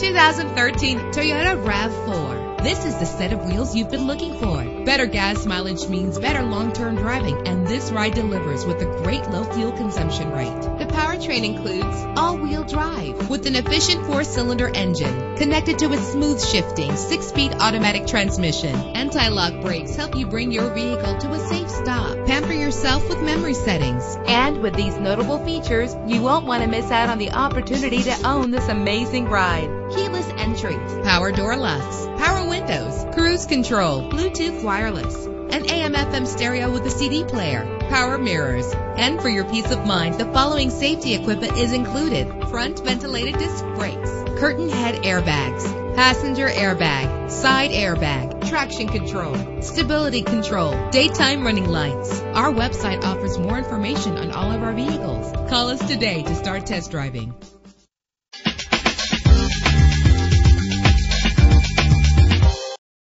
2013 Toyota RAV4. This is the set of wheels you've been looking for. Better gas mileage means better long-term driving, and this ride delivers with a great low fuel consumption rate. The powertrain includes all-wheel drive with an efficient 4-cylinder engine connected to a smooth shifting 6-speed automatic transmission. Anti-lock brakes help you bring your vehicle to a safe stop. Pamper yourself with memory settings. And with these notable features, you won't want to miss out on the opportunity to own this amazing ride. Keyless entry, power door locks, power windows, cruise control, Bluetooth wireless, an AM/FM stereo with a CD player, power mirrors. And for your peace of mind, the following safety equipment is included: front ventilated disc brakes, curtain head airbags, passenger airbag, side airbag, traction control, stability control, daytime running lights. Our website offers more information on all of our vehicles. Call us today to start test driving.